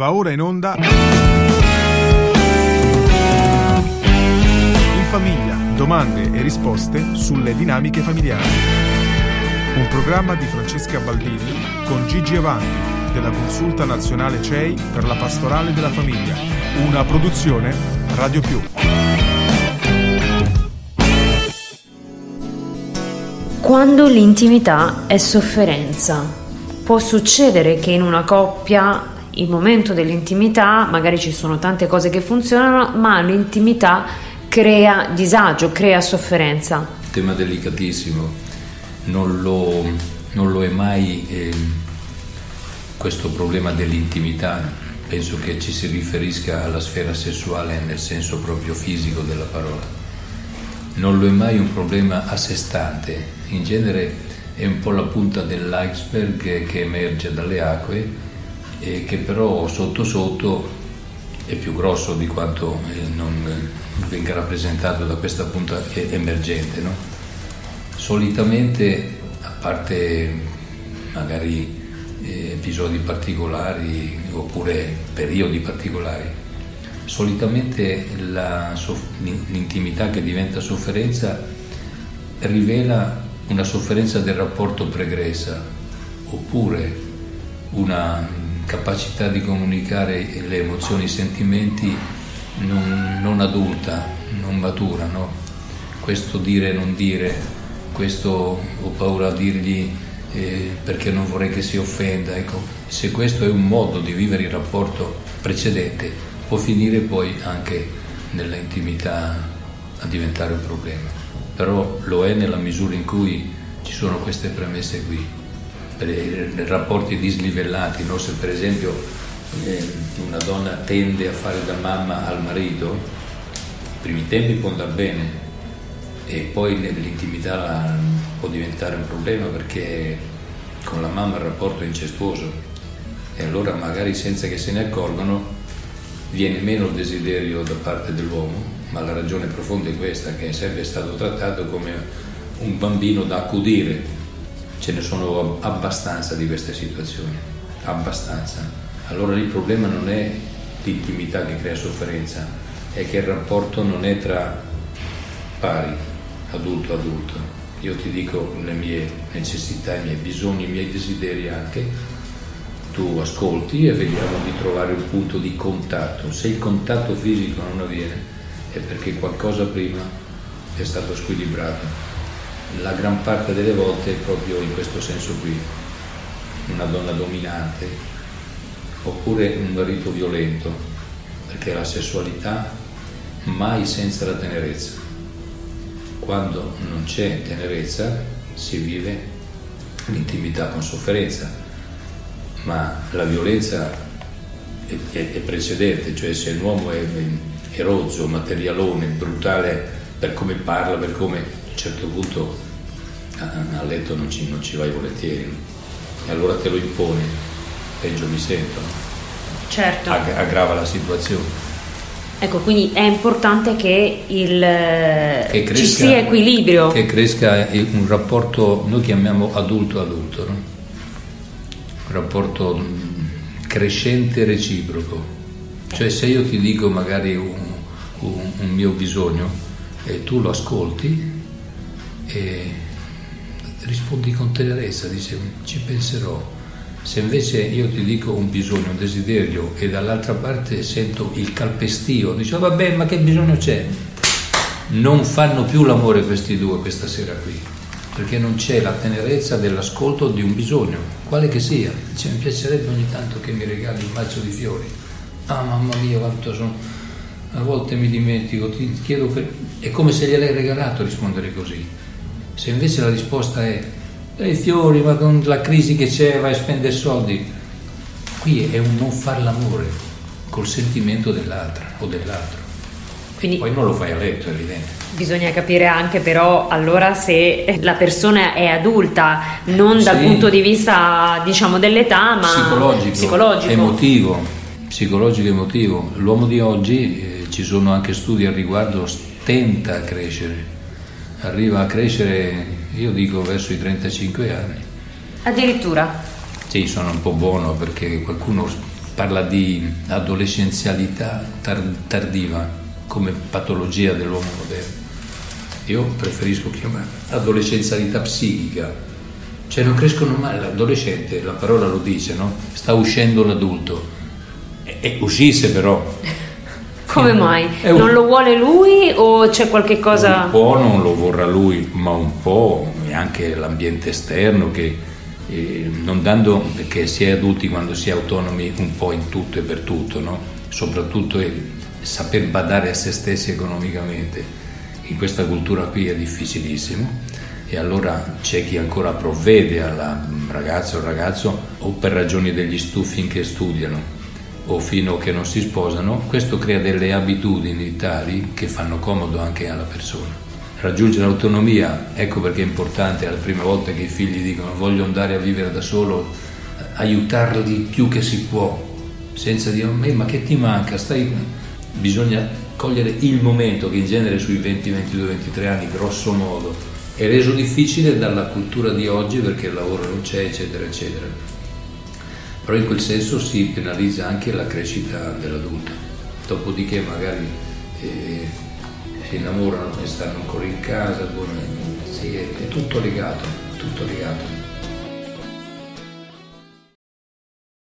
Va ora in onda In Famiglia, domande e risposte sulle dinamiche familiari. Un programma di Francesca Baldini con Gigi Avanti della Consulta Nazionale CEI per la Pastorale della Famiglia. Una produzione Radio Più. Quando l'intimità è sofferenza, può succedere che in una coppia il momento dell'intimità, magari ci sono tante cose che funzionano, ma l'intimità crea disagio, crea sofferenza. Tema delicatissimo, non lo è mai questo problema dell'intimità, penso che ci si riferisca alla sfera sessuale nel senso proprio fisico della parola. Non lo è mai un problema a sé stante, in genere è un po' la punta dell'iceberg che emerge dalle acque, e che però sotto sotto è più grosso di quanto non venga rappresentato da questa punta emergente, no? Solitamente, a parte magari episodi particolari oppure periodi particolari, solitamente l'intimità che diventa sofferenza rivela una sofferenza del rapporto pregressa, oppure una capacità di comunicare le emozioni e i sentimenti non adulta, non matura, no? Questo dire non dire, questo ho paura a dirgli perché non vorrei che si offenda, ecco. Se questo è un modo di vivere il rapporto precedente, può finire poi anche nella intimità a diventare un problema, però lo è nella misura in cui ci sono queste premesse qui. Rapporti disnivellati, no? Se per esempio una donna tende a fare da mamma al marito, i primi tempi può andare bene e poi nell'intimità può diventare un problema, perché con la mamma il rapporto è incestuoso e allora magari senza che se ne accorgano viene meno il desiderio da parte dell'uomo, ma la ragione profonda è questa, che è sempre stato trattato come un bambino da accudire. Ce ne sono abbastanza di queste situazioni, abbastanza. Allora il problema non è l'intimità che crea sofferenza, è che il rapporto non è tra pari, adulto-adulto. Io ti dico le mie necessità, i miei bisogni, i miei desideri anche, tu ascolti e vediamo di trovare un punto di contatto. Se il contatto fisico non avviene è perché qualcosa prima è stato squilibrato. La gran parte delle volte è proprio in questo senso qui, una donna dominante oppure un marito violento, perché la sessualità mai senza la tenerezza. Quando non c'è tenerezza si vive l'intimità con sofferenza, ma la violenza è precedente, cioè se l'uomo è rozzo, materialone, brutale per come parla, per come... a un certo punto a letto non ci vai volentieri, e allora te lo impone, peggio mi sento, certo. Aggrava la situazione. Ecco, quindi è importante che cresca, ci sia equilibrio, che cresca un rapporto, noi chiamiamo adulto-adulto, no? Un rapporto crescente reciproco, cioè se io ti dico magari un mio bisogno e tu lo ascolti e rispondi con tenerezza, dice ci penserò. Se invece io ti dico un bisogno, un desiderio e dall'altra parte sento il calpestio, dice vabbè ma che bisogno c'è, non fanno più l'amore questi due questa sera qui, perché non c'è la tenerezza dell'ascolto di un bisogno quale che sia. Dice mi piacerebbe ogni tanto che mi regali un mazzo di fiori, ah mamma mia quanto sono, a volte mi dimentico, ti chiedo per... è come se gliel'hai regalato rispondere così. Se invece la risposta è i fiori, ma con la crisi che c'è vai a spendere soldi, qui è un non far l'amore col sentimento dell'altra o dell'altro. Quindi poi non lo fai a letto, è evidente. Bisogna capire anche però allora se la persona è adulta, non dal punto di vista diciamo dell'età, ma psicologico. Emotivo, psicologico emotivo. L'uomo di oggi, ci sono anche studi al riguardo, tenta a crescere, arriva a crescere, io dico verso i 35 anni addirittura. Sì, sono un po' buono perché qualcuno parla di adolescenzialità tardiva come patologia dell'uomo moderno. Io preferisco chiamarla adolescenzialità psichica, cioè non crescono mai, l'adolescente, la parola lo dice, no? Sta uscendo l'adulto, e uscisse però. Come mai? Non lo vuole lui o c'è qualche cosa? Un po' non lo vorrà lui, ma un po' anche l'ambiente esterno che... non dando, perché si è adulti quando si è autonomi un po' in tutto e per tutto, no? Soprattutto saper badare a se stessi economicamente in questa cultura qui è difficilissimo, e allora c'è chi ancora provvede alla ragazza o ragazzo o per ragioni degli studi finché studiano o fino a che non si sposano. Questo crea delle abitudini tali che fanno comodo anche alla persona. Raggiungere l'autonomia, ecco perché è importante la prima volta che i figli dicono voglio andare a vivere da solo, aiutarli più che si può, senza dire ma che ti manca, bisogna cogliere il momento, che in genere sui 20, 22, 23 anni grosso modo è reso difficile dalla cultura di oggi perché il lavoro non c'è eccetera eccetera, però in quel senso si penalizza anche la crescita dell'adulto, dopodiché magari... si innamorano e stanno ancora in casa, sì, è tutto legato, tutto legato.